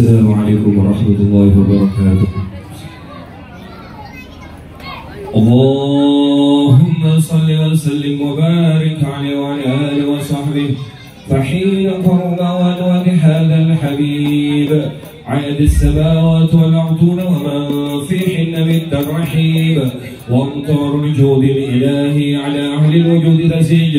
السلام عليكم ورحمة الله وبركاته. اللهم صل وسلم وبارك عليه وعلى آله وصحبه فحين قرب عنوان هذا الحبيب عدد السماوات والأرض ومن فيهن من ترحيب وامطار الجود الإلهي على أهل الوجود تسيج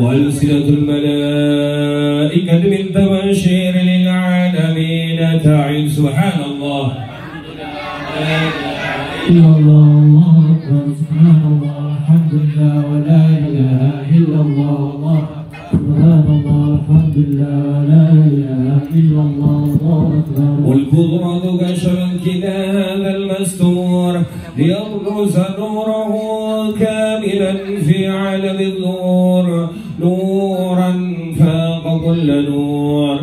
وألسنة الملائكة من تبشير للعالمين تعين سبحان الله الله أكبر سبحان الله الحمد لله ولا إله إلا الله سبحان الله الحمد لله ولا إله إلا الله والبضعة كشفا كتابا المستور ليبرز نوره كاملا في عالم النور نورا فاق كل نور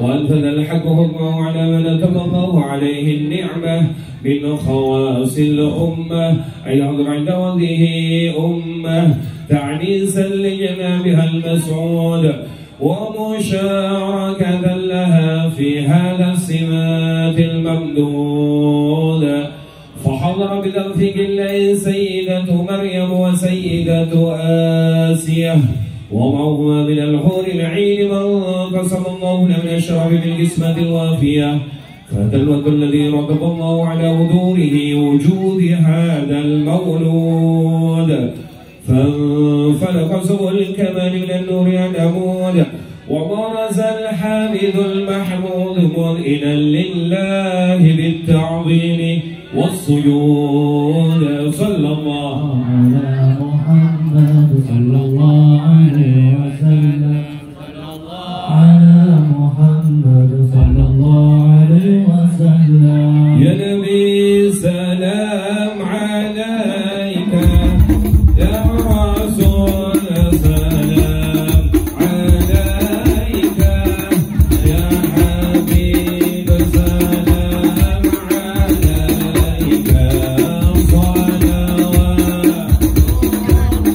وأنفذ الحق حكمه على من أتم الله عليه النعمة من خواص الأمة أي يحضر عند وجهه أمة تعنيسا لجنابها المسعود ومشاركة لها في هذا السمات الممدود فحضر بتوفيق الله سيدة مريم وسيدة آسيا ومعهما من الحور العين من قسم الله له من الشرف بالقسمة الوافية فهذا الوقت الذي رتب الله على ودوره وجود هذا المولود فانفلق سبل الكمال من النور العمود وبرز الحامد المحمود مذئنا لله بالتعظيم والسجود صلى الله على محمد صلى الله عليه وسلم صلى الله على محمد صلى الله عليه وسلم يا نبي سلام عليك يا رسول سلام عليك يا حبيب سلام عليك صلوات الله عليك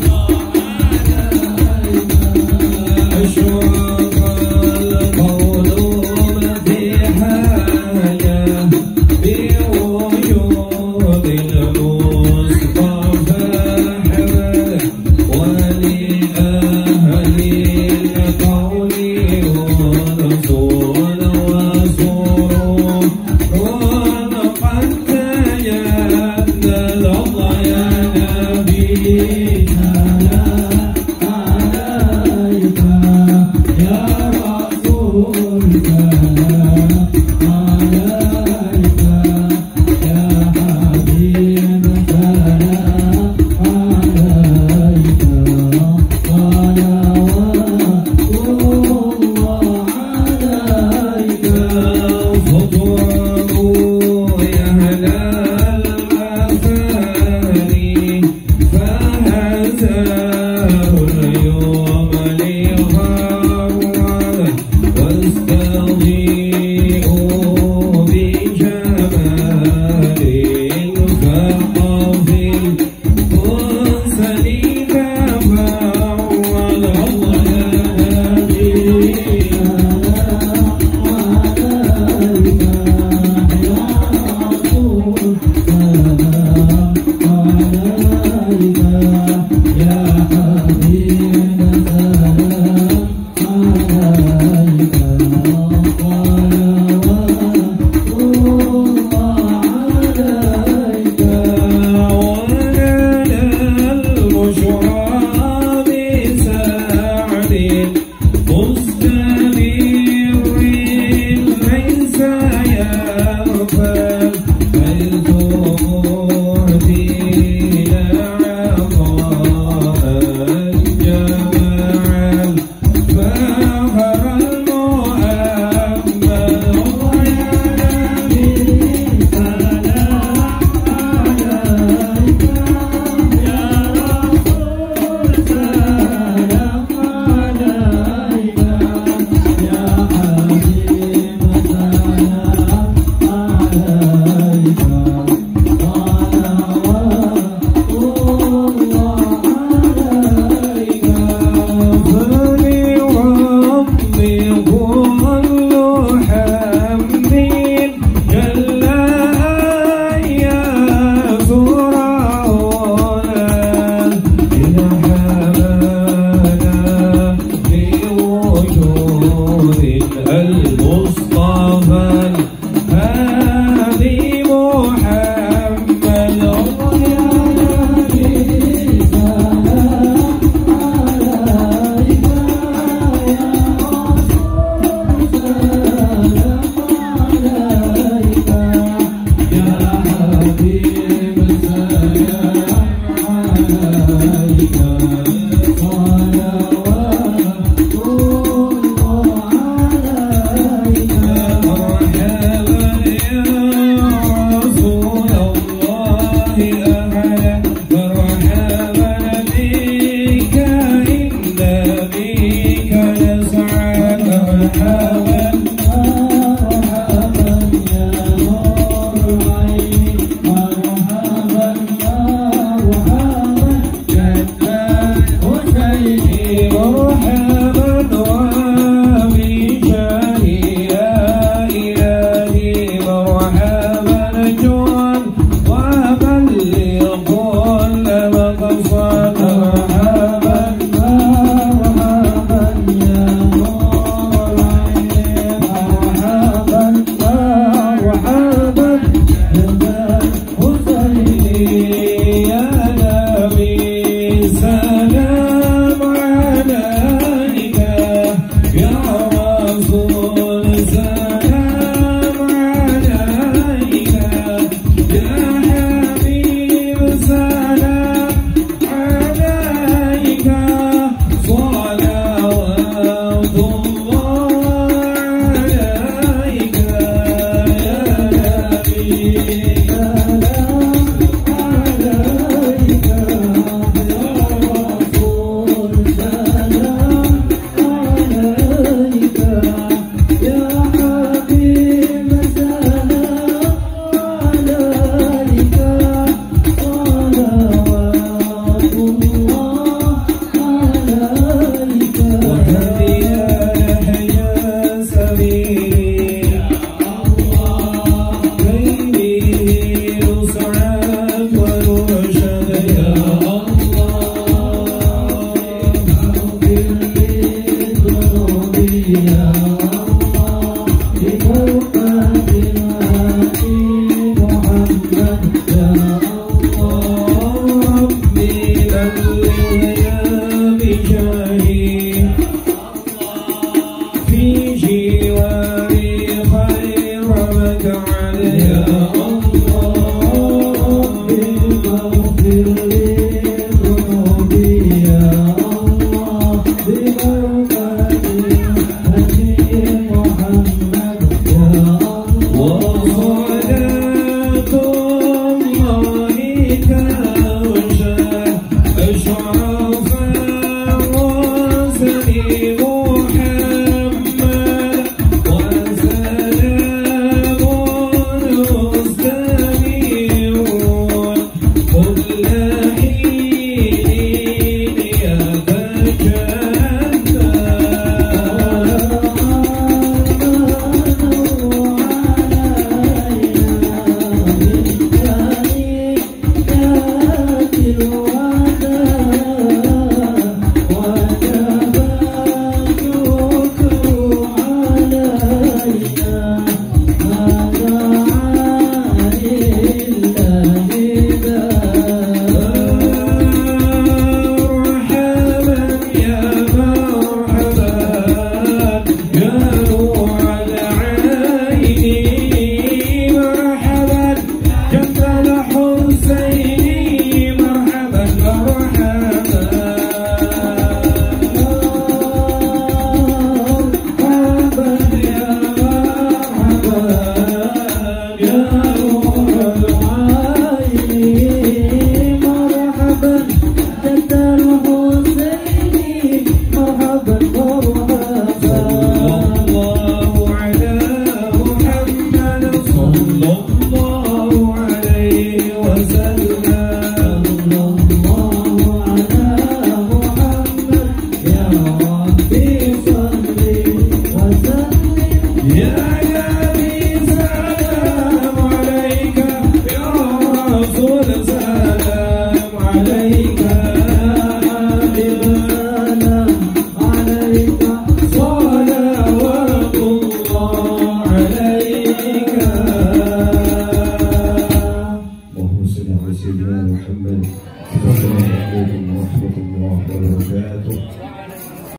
Yeah.